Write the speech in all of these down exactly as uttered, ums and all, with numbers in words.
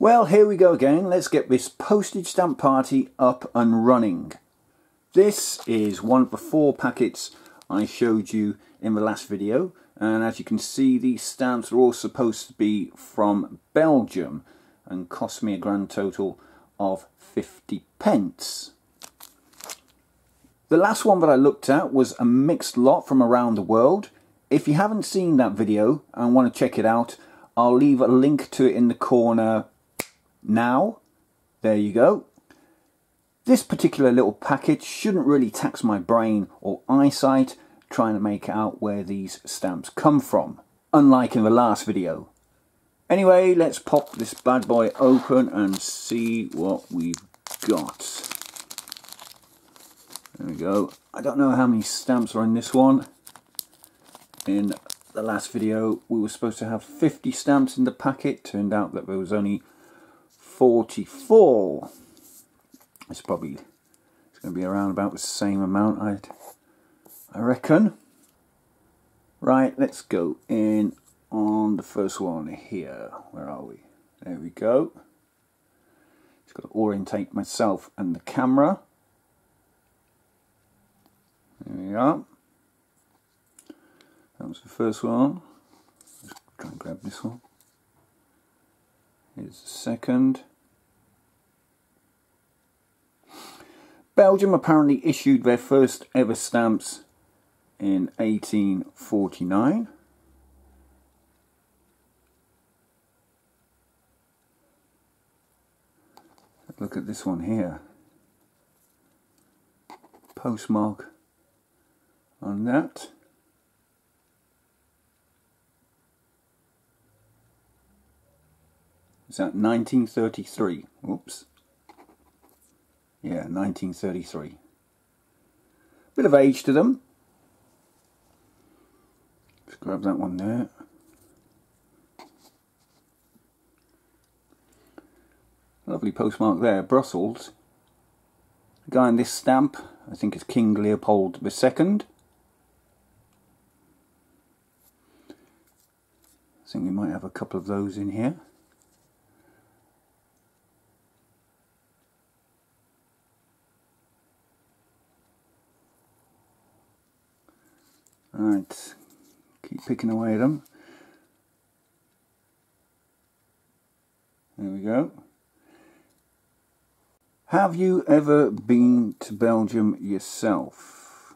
Well, here we go again. Let's get this postage stamp party up and running. This is one of the four packets I showed you in the last video, and as you can see, these stamps are all supposed to be from Belgium and cost me a grand total of fifty pence. The last one that I looked at was a mixed lot from around the world. If you haven't seen that video and want to check it out, I'll leave a link to it in the corner now. There you go. This particular little package shouldn't really tax my brain or eyesight trying to make out where these stamps come from, unlike in the last video. Anyway, let's pop this bad boy open and see what we've got. There we go. I don't know how many stamps are in this one. In the last video we were supposed to have fifty stamps in the packet. Turned out that there was only forty-four. It's probably it's going to be around about the same amount, I'd, I reckon. Right, let's go in on the first one here. Where are we? There we go. Just got to orientate myself and the camera. There we are. That was the first one. Let's try and grab this one. Here's the second. Belgium apparently issued their first ever stamps in eighteen forty-nine. Look at this one here. Postmark on that. Is that nineteen thirty-three? Oops. Yeah, nineteen thirty-three. Bit of age to them. Let's grab that one there. Lovely postmark there, Brussels. The guy on this stamp, I think, is King Leopold the second. I think we might have a couple of those in here. Right, keep picking away at them. There we go. Have you ever been to Belgium yourself?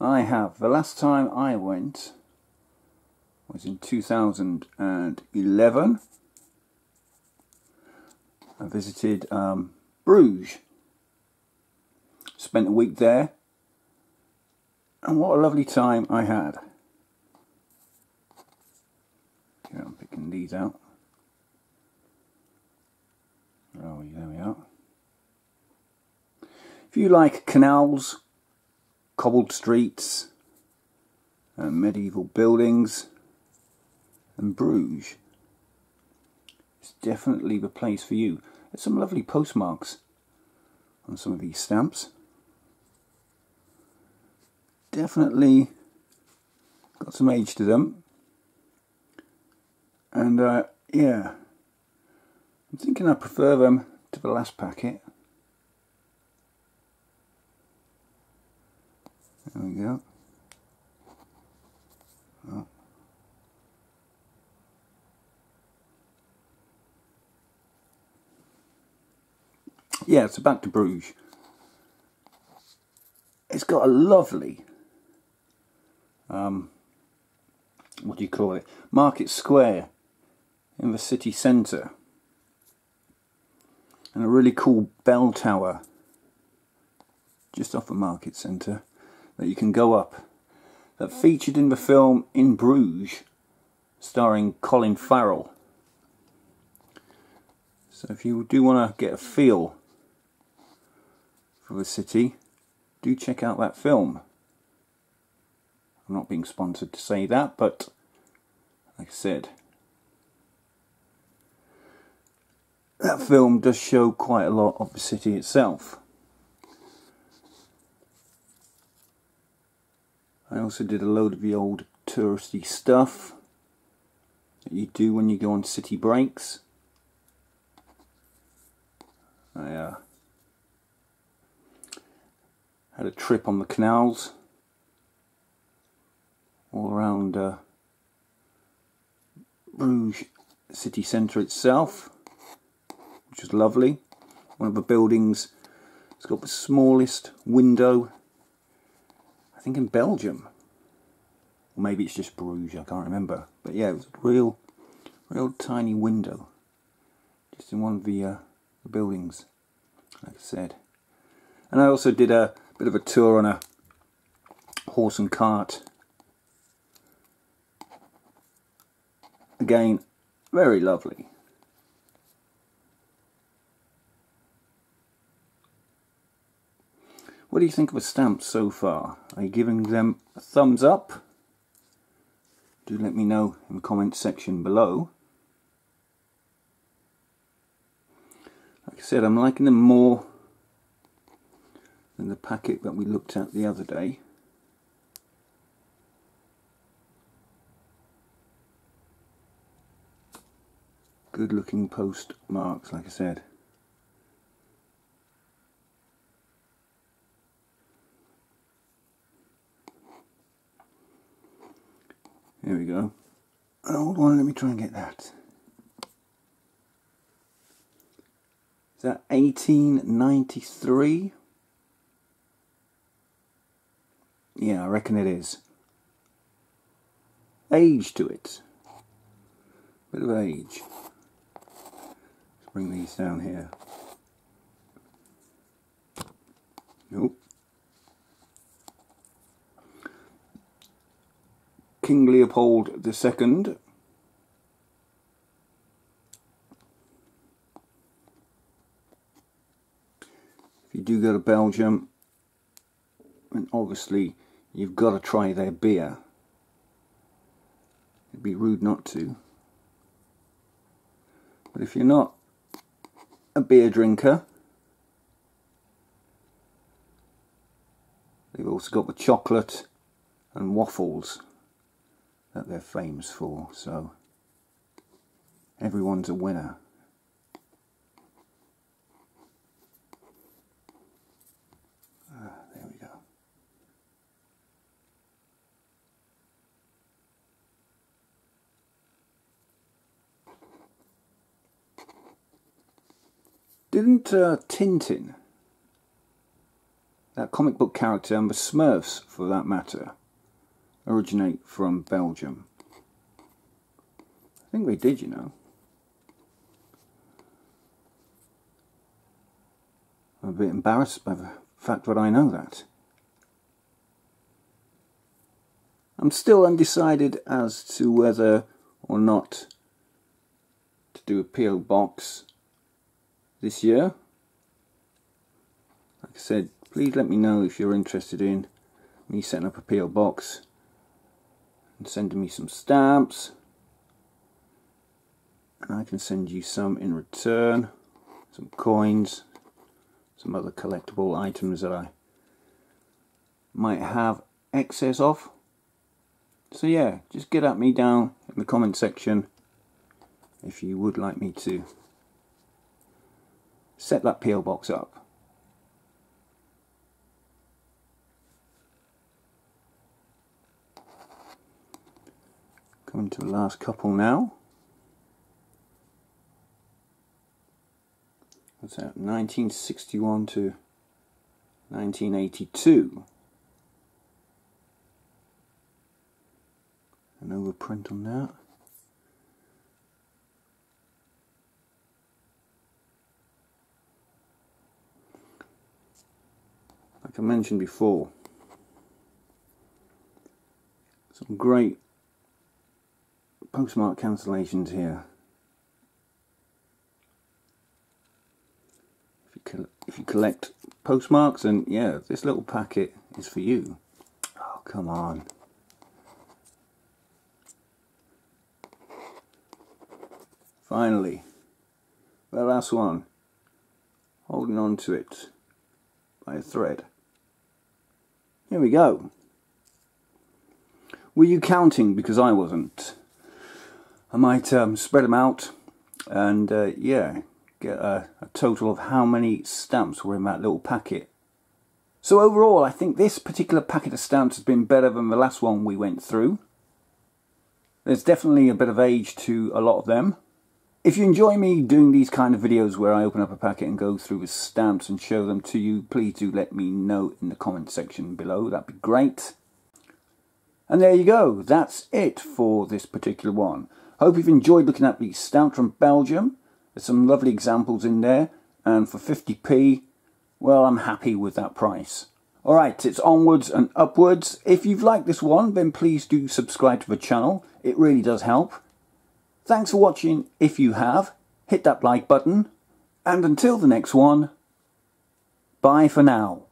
I have. The last time I went was in two thousand eleven. I visited um, Bruges. Spent a week there. And what a lovely time I had. Here, I'm picking these out. Oh, there we are. If you like canals, cobbled streets, and medieval buildings, and Bruges, it's definitely the place for you. There's some lovely postmarks on some of these stamps. Definitely got some age to them, and uh, yeah, I'm thinking I prefer them to the last packet. There we go. Oh. Yeah, so back to Bruges. It's got a lovely Um, what do you call it? Market Square in the city centre, and a really cool bell tower just off the market centre that you can go up, that featured in the film In Bruges starring Colin Farrell. So if you do want to get a feel for the city, do check out that film. I'm not being sponsored to say that, but like I said, that film does show quite a lot of the city itself. I also did a load of the old touristy stuff, that you do when you go on city breaks. I uh, had a trip on the canals all around uh, Bruges city centre itself, which was lovely. One of the buildings, it's got the smallest window, I think, in Belgium. Or maybe it's just Bruges, I can't remember. But yeah, it was a real, real tiny window, just in one of the, uh, the buildings, like I said. And I also did a bit of a tour on a horse and cart. Again, very lovely. What do you think of the stamps so far? Are you giving them a thumbs up? Do let me know in the comments section below. Like I said, I'm liking them more than the packet that we looked at the other day. Good looking postmarks, like I said. Here we go. Hold on, let me try and get that. Is that eighteen ninety-three? Yeah, I reckon it is. Age to it. Bit of age. Let's bring these down here. Nope. King Leopold the Second. If you do go to Belgium, and obviously you've got to try their beer. It'd be rude not to. But if you're not a beer drinker, they've also got the chocolate and waffles that they're famous for, so everyone's a winner. Ah, there we go. Didn't uh, Tintin, that comic book character, and the Smurfs for that matter, originate from Belgium? I think they did, you know. I'm a bit embarrassed by the fact that I know that. I'm still undecided as to whether or not to do a P O box this year. Like I said, please let me know if you're interested in me setting up a P O box and sending me some stamps, and I can send you some in return, some coins, some other collectible items that I might have excess of. So yeah, just get at me down in the comment section if you would like me to set that P O box up. Coming to the last couple now. What's that? nineteen sixty-one to nineteen eighty-two. An overprint on that. Like I mentioned before, some great postmark cancellations here. If you, col if you collect postmarks, then yeah, this little packet is for you. Oh, come on. Finally, the last one. Holding on to it by a thread. Here we go. Were you counting? Because I wasn't. I might um, spread them out and uh, yeah, get a, a total of how many stamps were in that little packet. So overall, I think this particular packet of stamps has been better than the last one we went through. There's definitely a bit of age to a lot of them. If you enjoy me doing these kind of videos where I open up a packet and go through the stamps and show them to you, please do let me know in the comment section below. That'd be great. And there you go. That's it for this particular one. Hope you've enjoyed looking at these stamps from Belgium. There's some lovely examples in there. And for fifty p, well, I'm happy with that price. Alright, it's onwards and upwards. If you've liked this one, then please do subscribe to the channel. It really does help. Thanks for watching if you have. Hit that like button. And until the next one, bye for now.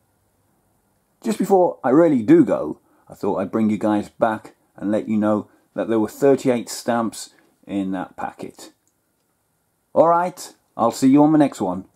Just before I really do go, I thought I'd bring you guys back and let you know that there were thirty-eight stamps in that packet. Alright, I'll see you on the next one.